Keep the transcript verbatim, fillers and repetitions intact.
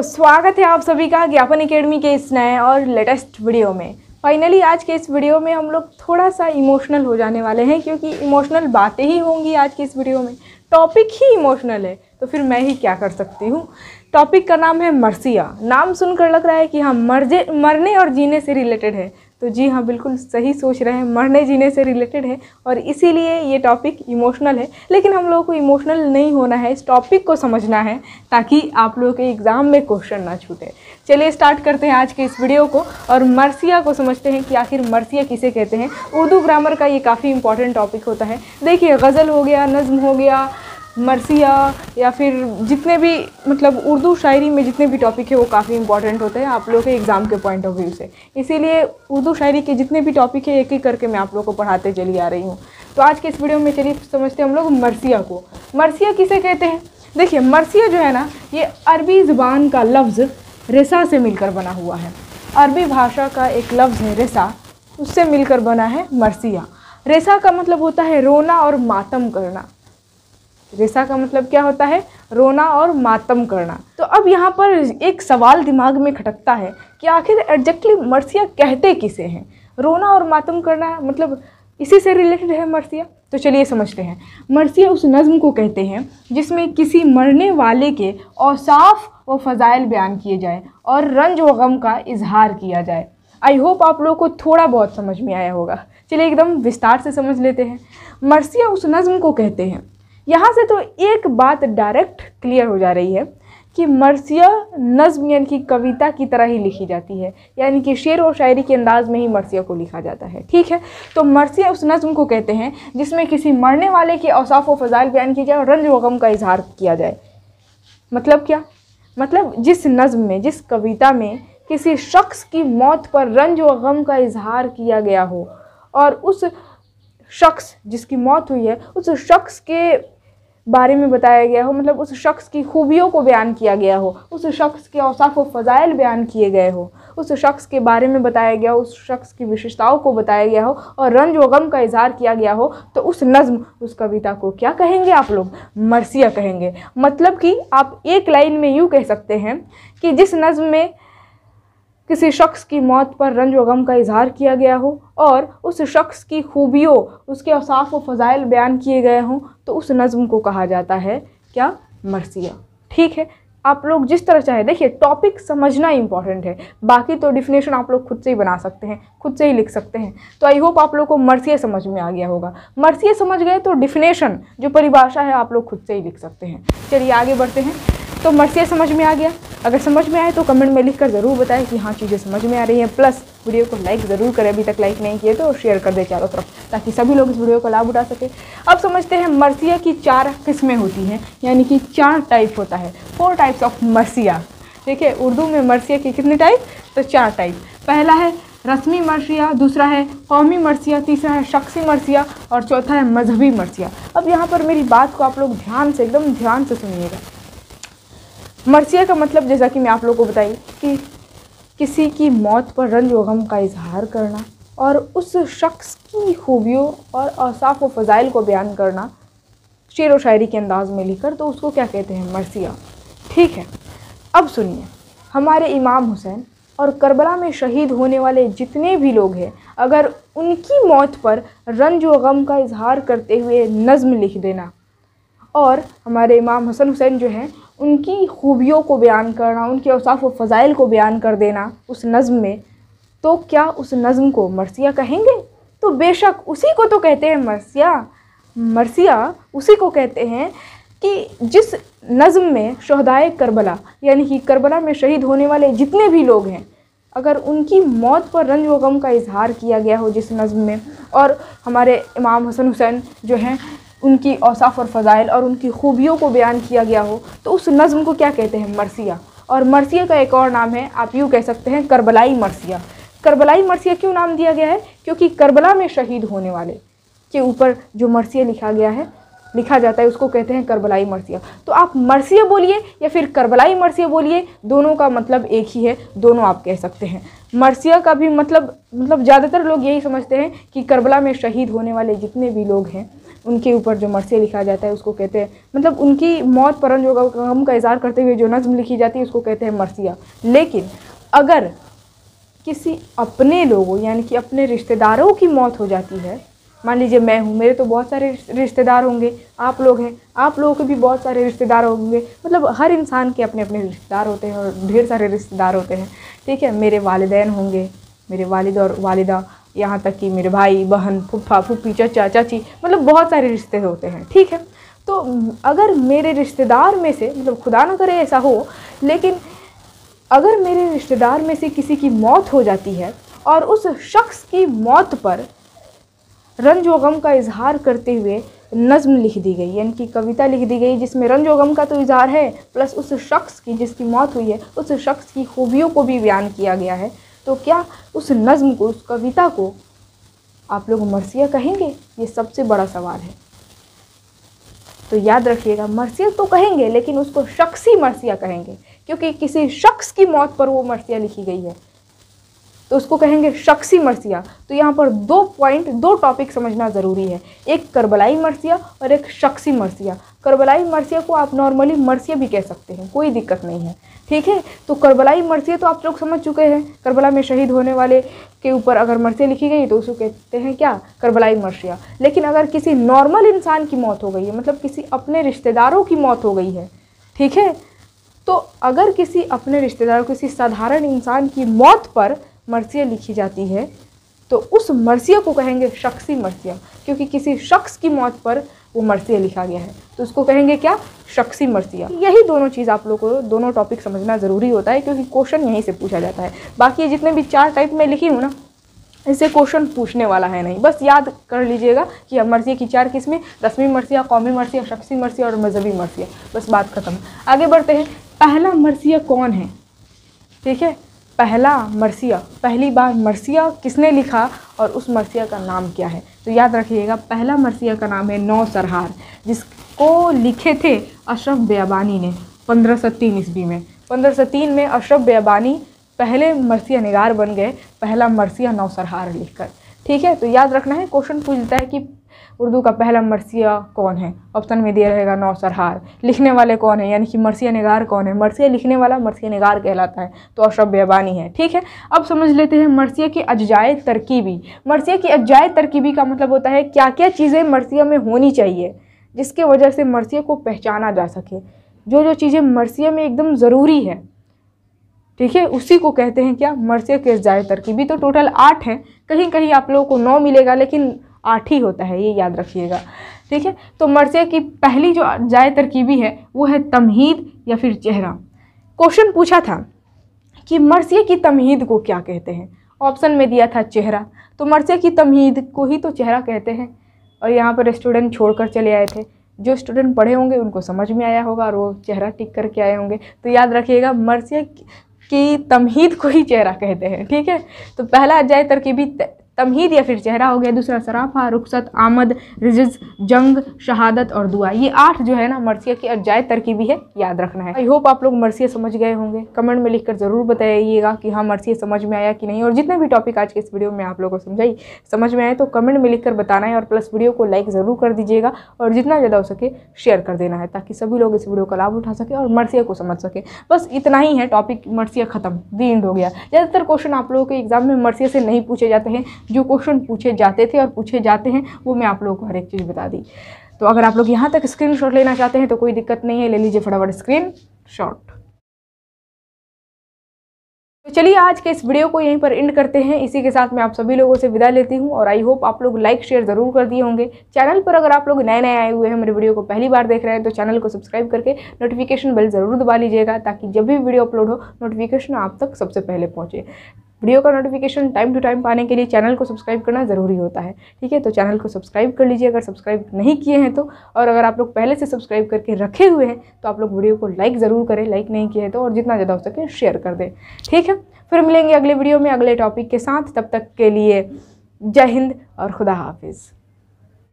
तो स्वागत है आप सभी का ज्ञापन एकेडमी के इस नए और लेटेस्ट वीडियो में। फाइनली आज के इस वीडियो में हम लोग थोड़ा सा इमोशनल हो जाने वाले हैं, क्योंकि इमोशनल बातें ही होंगी आज के इस वीडियो में। टॉपिक ही इमोशनल है तो फिर मैं ही क्या कर सकती हूँ। टॉपिक का नाम है मरसिया। नाम सुनकर लग रहा है कि हाँ मरजे मरने और जीने से रिलेटेड है, तो जी हाँ बिल्कुल सही सोच रहे हैं, मरने जीने से रिलेटेड है और इसीलिए ये टॉपिक इमोशनल है। लेकिन हम लोगों को इमोशनल नहीं होना है, इस टॉपिक को समझना है ताकि आप लोगों के एग्ज़ाम में क्वेश्चन ना छूटे। चलिए स्टार्ट करते हैं आज के इस वीडियो को और मरसिया को समझते हैं कि आखिर मरसिया किसे कहते हैं। उर्दू ग्रामर का ये काफ़ी इंपॉर्टेंट टॉपिक होता है। देखिए गज़ल हो गया, नज़म हो गया, मरसिया या फिर जितने भी मतलब उर्दू शायरी में जितने भी टॉपिक है वो काफ़ी इंपॉर्टेंट होते हैं आप लोगों के एग्ज़ाम के पॉइंट ऑफ व्यू से। इसीलिए उर्दू शायरी के जितने भी टॉपिक है एक एक करके मैं आप लोगों को पढ़ाते चली आ रही हूँ। तो आज के इस वीडियो में चलिए समझते हैं हम लोग मरसिया को। मरसिया किसे कहते हैं? देखिए मरसिया जो है ना, ये अरबी ज़ुबान का लफ्ज़ रेसा से मिलकर बना हुआ है। अरबी भाषा का एक लफ्ज़ है रेसा, उससे मिलकर बना है मरसिया। रेसा का मतलब होता है रोना और मातम करना। रेसा का मतलब क्या होता है? रोना और मातम करना। तो अब यहाँ पर एक सवाल दिमाग में खटकता है कि आखिर एग्जैक्टली मरसिया कहते किसे हैं? रोना और मातम करना मतलब इसी से रिलेटेड है मरसिया। तो चलिए समझते हैं। मरसिया उस नज़म को कहते हैं जिसमें किसी मरने वाले के औसाफ व फ़ज़ाइल बयान किए जाए और रंज व गम का इजहार किया जाए। आई होप आप लोगों को थोड़ा बहुत समझ में आया होगा। चलिए एकदम विस्तार से समझ लेते हैं। मरसिया उस नज़म को कहते हैं। यहाँ से तो एक बात डायरेक्ट क्लियर हो जा रही है कि मरसिया नज़म यानी कि कविता की तरह ही लिखी जाती है, यानी कि शेर और शायरी के अंदाज में ही मरसिया को लिखा जाता है। ठीक है, तो मरसिया उस नज़म को कहते हैं जिसमें किसी मरने वाले के औसाफ व फ़ज़ाइल बयान किए जाए और रंज व गम का इजहार किया जाए। मतलब क्या? मतलब जिस नज़म में, जिस कविता में किसी शख्स की मौत पर रंज व गम का इजहार किया गया हो और उस शख्स जिसकी मौत हुई है उस शख्स के बारे में बताया गया हो, मतलब उस शख्स की खूबियों को बयान किया गया हो, उस शख्स के औसाफ व फ़ज़ाइल बयान किए गए हो, उस शख्स के बारे में बताया गया हो, उस शख्स की विशेषताओं को बताया गया हो और रंज व गम का इजहार किया गया हो, तो उस नज़म, उस कविता को क्या कहेंगे आप लोग? मरसिया कहेंगे। मतलब कि आप एक लाइन में यूँ कह सकते हैं कि जिस नज़म में किसी शख्स की मौत पर रंज व गम का इजहार किया गया हो और उस शख्स की खूबियों, उसके औसाफ व फ़ज़ाइल बयान किए गए हों, तो उस नज़म को कहा जाता है क्या? मरसिया। ठीक है, आप लोग जिस तरह चाहे, देखिए टॉपिक समझना इंपॉर्टेंट है, बाकी तो डिफिनेशन आप लोग खुद से ही बना सकते हैं, खुद से ही लिख सकते हैं। तो आई होप आप लोग को मरसिया समझ में आ गया होगा। मरसिया समझ गए तो डिफिनेशन जो परिभाषा है आप लोग खुद से ही लिख सकते हैं। चलिए आगे बढ़ते हैं। तो मरसिया समझ में आ गया? अगर समझ में आए तो कमेंट में लिखकर ज़रूर बताएं कि हाँ चीज़ें समझ में आ रही हैं। प्लस वीडियो को लाइक ज़रूर करें, अभी तक लाइक नहीं किए तो, और शेयर कर दें चारों तरफ ताकि सभी लोग इस वीडियो का लाभ उठा सकें। अब समझते हैं मरसिया की चार किस्में होती हैं, यानी कि चार टाइप होता है। फोर टाइप्स ऑफ मरसिया। ठीक है, उर्दू में मरसिया की कितनी टाइप? तो चार टाइप। पहला है रस्मी मरसिया, दूसरा है कौमी मरसिया, तीसरा है शख्सी मरसिया और चौथा है मजहबी मरसिया। अब यहाँ पर मेरी बात को आप लोग ध्यान से, एकदम ध्यान से सुनिएगा। मरसिया का मतलब जैसा कि मैं आप लोगों को बताई कि किसी की मौत पर रंज व गम का इजहार करना और उस शख्स की खूबियों और औसाफ व फ़ज़ाइल को बयान करना शेर व शायरी के अंदाज़ में लिखकर, तो उसको क्या कहते हैं? मरसिया। ठीक है, अब सुनिए, हमारे इमाम हुसैन और करबला में शहीद होने वाले जितने भी लोग हैं, अगर उनकी मौत पर रंज व गम का इजहार करते हुए नज़म लिख देना और हमारे इमाम हसन हुसैन जो हैं उनकी खूबियों को बयान करना, उनके औसाफ व फ़ज़ाइल को बयान कर देना उस नज़म में, तो क्या उस नज़म को मरसिया कहेंगे? तो बेशक उसी को तो कहते हैं मरसिया। मरसिया उसी को कहते हैं कि जिस नज़म में शहदाए करबला, यानी कि करबला में शहीद होने वाले जितने भी लोग हैं, अगर उनकी मौत पर रंज व गम का इजहार किया गया हो जिस नज़म में, और हमारे इमाम हसन हुसैन जो हैं उनकी औसाफ और फ़ज़ाइल और उनकी खूबियों को बयान किया गया हो, तो उस नज़म को क्या कहते हैं? मरसिया। और मरसिया का एक और नाम है, आप यूँ कह सकते हैं, करबलाई मरसिया। करबलाई मरसिया क्यों नाम दिया गया है? क्योंकि करबला में शहीद होने वाले के ऊपर जो मरसिया लिखा गया है, लिखा जाता है, उसको कहते हैं करबलाई मरसिया। तो आप मरसिया बोलिए या फिर करबलाई मरसिया बोलिए, दोनों का मतलब एक ही है, दोनों आप कह सकते हैं। मरसिया का भी मतलब मतलब ज़्यादातर लोग यही समझते हैं कि करबला में शहीद होने वाले जितने भी लोग हैं उनके ऊपर जो मरसिया लिखा जाता है उसको कहते हैं, मतलब उनकी मौत पर जो गम का इज़हार करते हुए जो नज़म लिखी जाती है उसको कहते हैं मरसिया। लेकिन अगर किसी अपने लोगों यानी कि अपने रिश्तेदारों की मौत हो जाती है, मान लीजिए मैं हूँ, मेरे तो बहुत सारे रिश्तेदार होंगे, आप लोग हैं, आप लोगों के भी बहुत सारे रिश्तेदार होंगे, मतलब हर इंसान के अपने अपने रिश्तेदार होते हैं और ढेर सारे रिश्तेदार होते हैं, ठीक है। मेरे वालिदैन होंगे, मेरे वालिद और वालिदा, यहाँ तक कि मेरे भाई बहन फुफ्फा फुफ्फी चचा चाची, मतलब बहुत सारे रिश्ते होते हैं, ठीक है। तो अगर मेरे रिश्तेदार में से, मतलब खुदा न करे ऐसा हो, लेकिन अगर मेरे रिश्तेदार में से किसी की मौत हो जाती है और उस शख्स की मौत पर रंज व गम का इजहार करते हुए नज़म लिख दी गई, यानी कि कविता लिख दी गई, जिसमें रंज व गम का तो इजहार है प्लस उस शख्स की जिसकी मौत हुई है उस शख्स की खूबियों को भी बयान किया गया है, तो क्या उस नज़म को, उस कविता को आप लोग मरसिया कहेंगे? ये सबसे बड़ा सवाल है। तो याद रखिएगा, मरसिया तो कहेंगे लेकिन उसको शख्सी मरसिया कहेंगे, क्योंकि किसी शख्स की मौत पर वो मरसिया लिखी गई है तो उसको कहेंगे शख्सी मरसिया। तो यहाँ पर दो पॉइंट, दो टॉपिक समझना ज़रूरी है, एक करबलाई मरसिया और एक शख्सी मरसिया। करबलाई मरसिया को आप नॉर्मली मरसिया भी कह सकते हैं, कोई दिक्कत नहीं है, ठीक है। तो करबलाई मरसिया तो आप लोग समझ चुके हैं, करबला में शहीद होने वाले के ऊपर अगर मरसिया लिखी गई तो उसको कहते हैं क्या, करबलाई मरसिया। लेकिन अगर किसी नॉर्मल इंसान की मौत हो गई है, मतलब किसी अपने रिश्तेदारों की मौत हो गई है, ठीक है, तो अगर किसी अपने रिश्तेदारों, किसी साधारण इंसान की मौत पर मरसिया लिखी जाती है तो उस मरसिया को कहेंगे शख्सी मरसिया, क्योंकि किसी शख्स की मौत पर वो मरसिया लिखा गया है तो उसको कहेंगे क्या, शख्सी मरसिया। यही दोनों चीज़ आप लोगों को, दोनों टॉपिक समझना ज़रूरी होता है, क्योंकि क्वेश्चन यहीं से पूछा जाता है। बाकी जितने भी चार टाइप में लिखी हूँ ना, इससे क्वेश्चन पूछने वाला है नहीं, बस याद कर लीजिएगा कि अब मरसिया की चार किस्में, रस्मी मरसिया, कौमी मरसिया, शख्सी मरसिया और मजहबी मरसिया, बस बात ख़त्म। आगे बढ़ते हैं, पहला मरसिया कौन है, ठीक है, पहला मरसिया, पहली बार मरसिया किसने लिखा और उस मरसिया का नाम क्या है। तो याद रखिएगा, पहला मरसिया का नाम है नौसरहार, जिसको लिखे थे अशरफ बेबानी ने पंद्रह सौ तीन ईस्वी में। पंद्रह सौ तीन में अशरफ बेबानी पहले मरसिया निगार बन गए, पहला मरसिया नौसरहार लिखकर, ठीक है। तो याद रखना है, क्वेश्चन पूछ देता है कि उर्दू का पहला मरसिया कौन है, ऑप्शन में दिया रहेगा नौसरहार। लिखने वाले कौन है, यानी कि मरसिया निगार कौन है, मरसिया लिखने वाला मरसिया निगार कहलाता है, तो अशरफ बेबानी है, ठीक है। अब समझ लेते हैं मरसिया की अज्जाए तरकीबी। मरसिया की अज्जाए तरकीबी का मतलब होता है क्या क्या चीज़ें मरसिया में होनी चाहिए जिसके वजह से मरसिया को पहचाना जा सके, जो जो चीज़ें मरसिया में एकदम ज़रूरी है, ठीक है, उसी को कहते हैं क्या, मरसिया की अज्जाए तरकीबी। तो टोटल आठ हैं, कहीं कहीं आप लोगों को नौ मिलेगा लेकिन आठ ही होता है, ये याद रखिएगा, ठीक है। तो मरसिया की पहली जो अज्जाए तरकीबी है वो है तमहीद या फिर चेहरा। क्वेश्चन पूछा था कि मरसिया की तमहीद को क्या कहते हैं, ऑप्शन में दिया था चेहरा, तो मरसिया की तमहीद को ही तो चेहरा कहते हैं। और यहाँ पर स्टूडेंट छोड़कर चले आए थे, जो स्टूडेंट पढ़े होंगे उनको समझ में आया होगा और वो चेहरा टिक करके आए होंगे। तो याद रखिएगा, मरसिया की तमहीद को ही चेहरा कहते हैं, ठीक है। तो पहला अज्जाए तरकीबी तमहीद या फिर चेहरा हो गया, दूसरा सराफा, रुखसत, आमद, रिज़्ज़, जंग, शहादत और दुआ। ये आठ जो है ना मरसिया की अज्जाए तरकीबी है, याद रखना है। आई होप आप लोग मरसिया समझ गए होंगे, कमेंट में लिखकर ज़रूर बताइएगा कि हाँ मरसिया समझ में आया कि नहीं, और जितने भी टॉपिक आज के इस वीडियो में आप लोगों को समझाई समझ में आए तो कमेंट में लिखकर बताना है, और प्लस वीडियो को लाइक ज़रूर कर दीजिएगा और जितना ज़्यादा हो सके शेयर कर देना है ताकि सभी लोग इस वीडियो का लाभ उठा सके और मरसिया को समझ सके। बस इतना ही है टॉपिक, मरसिया ख़त्म, दी एंड हो गया। ज़्यादातर क्वेश्चन आप लोगों के एग्जाम में मरसिया से नहीं पूछे जाते हैं, जो क्वेश्चन पूछे जाते थे और पूछे जाते हैं वो मैं आप लोगों को हर एक चीज़ बता दी। तो अगर आप लोग यहाँ तक स्क्रीनशॉट लेना चाहते हैं तो कोई दिक्कत नहीं है, ले लीजिए फटाफट स्क्रीनशॉट। तो चलिए आज के इस वीडियो को यहीं पर एंड करते हैं, इसी के साथ मैं आप सभी लोगों से विदा लेती हूँ, और आई होप आप लोग लाइक शेयर ज़रूर कर दिए होंगे। चैनल पर अगर आप लोग नए नए आए हुए हैं, मेरे वीडियो को पहली बार देख रहे हैं तो चैनल को सब्सक्राइब करके नोटिफिकेशन बेल ज़रूर दबा लीजिएगा ताकि जब भी वीडियो अपलोड हो नोटिफिकेशन आप तक सबसे पहले पहुँचे। वीडियो का नोटिफिकेशन टाइम टू टाइम पाने के लिए चैनल को सब्सक्राइब करना ज़रूरी होता है, ठीक है। तो चैनल को सब्सक्राइब कर लीजिए अगर सब्सक्राइब नहीं किए हैं तो, और अगर आप लोग पहले से सब्सक्राइब करके रखे हुए हैं तो आप लोग वीडियो को लाइक ज़रूर करें, लाइक नहीं किए तो, और जितना ज़्यादा हो सके शेयर कर दें, ठीक है। फिर मिलेंगे अगले वीडियो में अगले टॉपिक के साथ, तब तक के लिए जय हिंद और खुदा हाफिज़।